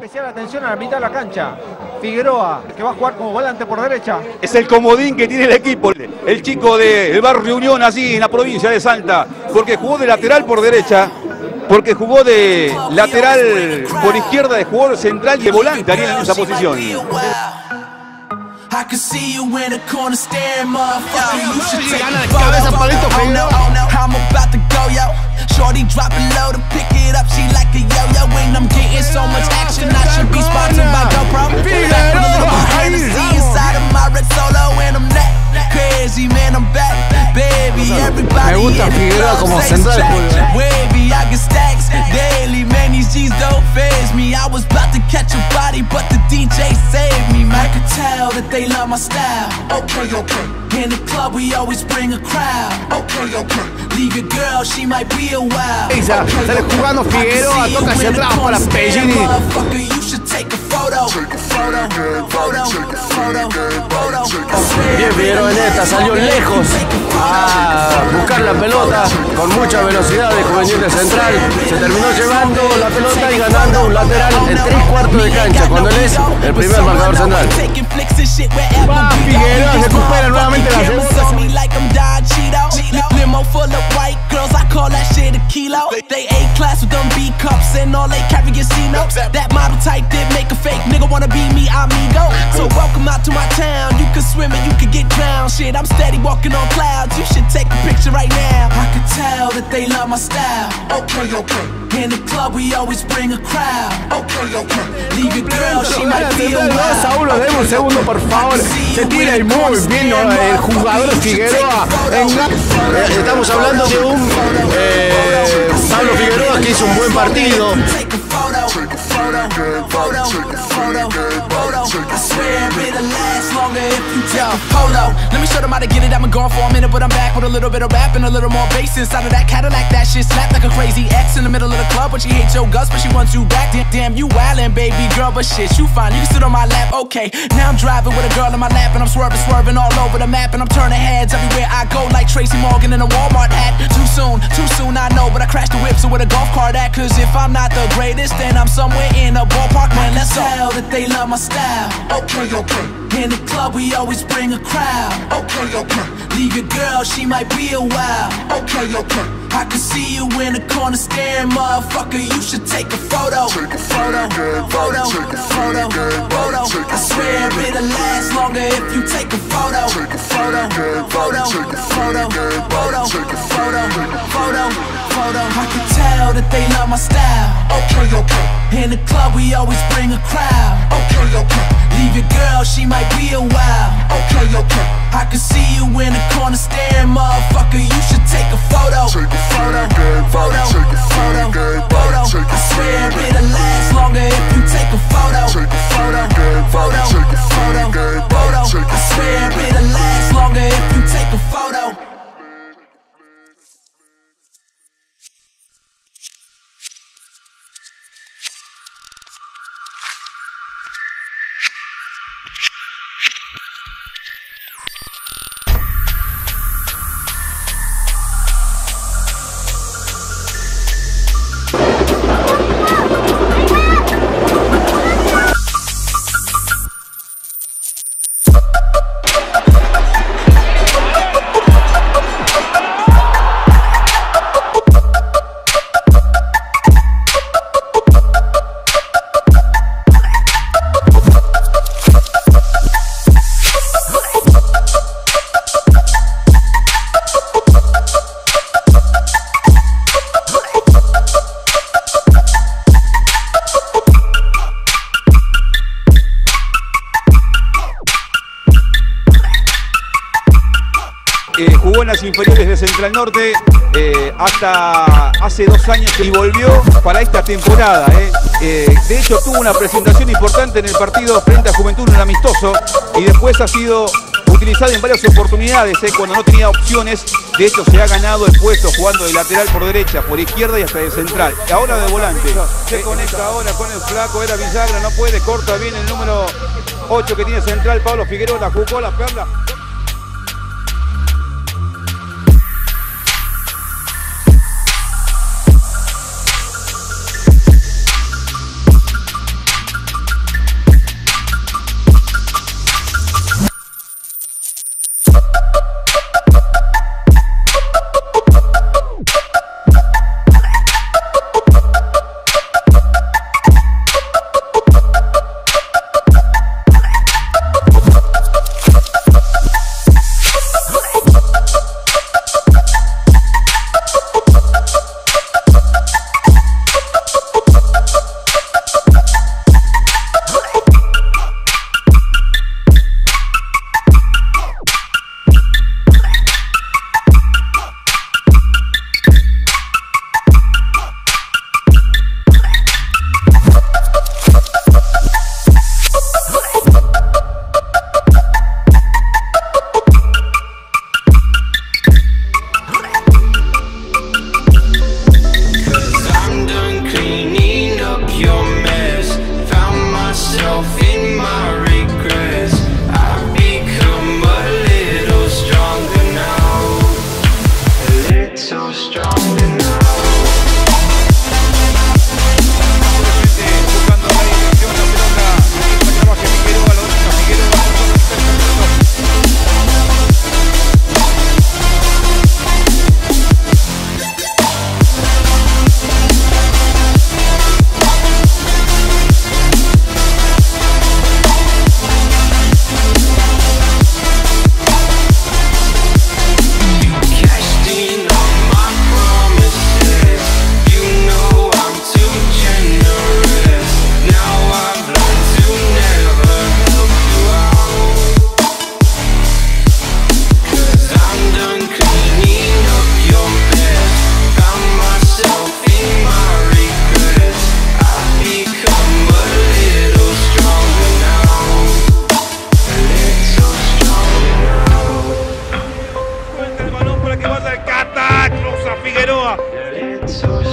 especial atención a la mitad de la cancha. Figueroa, que va a jugar como volante por derecha. Es el comodín que tiene el equipo. El chico del barrio Unión, así en la provincia de Salta. Porque jugó de lateral por derecha. Porque jugó de lateral por izquierda, de jugador central y de volante ahí en esa posición. Gana de cabeza Pablito Figueroa. Shorty dropping low to pick it up, she like a yo-yo. When I'm getting so much action, I should be sponsored by GoPro. I'm inside of my red Solo and I'm that crazy, man, I'm back. Baby, everybody me gusta Figueroa como central. Wavy, I get stacks daily, man, these G's don't faze me. I was about to catch a body, but the DJ saved me. I could tell that they love my style. Okay, okay. In the club we always bring a crowd. Okay, okay. Leave your girl, she might be a while. Sale jugando Figueroa, toca hacia atrás para Pellini. Bien Figueroa en esta, salió lejos a buscar la pelota con mucha velocidad de Juventud Central. Se terminó llevando la pelota y ganando un lateral en 3/4 de cancha cuando él es el primer marcador central. Va Figueroa, recupera nuevamente. Saulo, deme un segundo, por favor. Se tira y muy bien el jugador Figueroa. Estamos hablando de un Pablo Figueroa que hizo un buen partido. Let me show them how to get it. I've been gone for a minute, but I'm back with a little bit of rap and a little more bass inside of that Cadillac. That shit slapped like a crazy ex in the middle of the club, but she hates your guts, but she wants you back. Damn, you wildin', baby girl, but shit, you fine. You can sit on my lap, okay? Now I'm driving with a girl in my lap, and I'm swerving, swerving all over the map, and I'm turning heads everywhere I go, like Tracy Morgan in a Walmart hat. Too soon, I know, but I crashed the whip, so where the golf cart at? Cause if I'm not the greatest, then I'm somewhere in a ballpark. Man, let's tell that they love my style. Okay, okay. In the club we always bring a crowd. Okay, okay. Leave your girl, she might be a while. Okay, okay. I can see you in the corner staring, motherfucker. You should take a photo. Take a photo, photo, photo, photo. I swear it'll last longer if you take a photo. Take a photo, photo, photo, photo, photo, photo, photo. I can tell that they love my style. Okay, okay. In the club we always bring a crowd. Okay, okay. Leave your girl, she might be a while. Okay, okay. I can see you in the corner staring, motherfucker. You should take a photo. Take a photo, photo, photo, photo. I swear it'll last longer if you take a photo. Take a photo, photo, photo, photo. I swear it'll last longer if you take a photo. Jugó en las inferiores de Central Norte hasta hace 2 años y volvió para esta temporada. De hecho tuvo una presentación importante en el partido frente a Juventud, un amistoso, y después ha sido utilizado en varias oportunidades cuando no tenía opciones. De hecho se ha ganado el puesto jugando de lateral por derecha, por izquierda y hasta de central. Ahora de volante. Se conecta ahora con el flaco, era bisagra, no puede, corta bien el número 8 que tiene Central, Pablo Figueroa, la jugó, la perla. besos.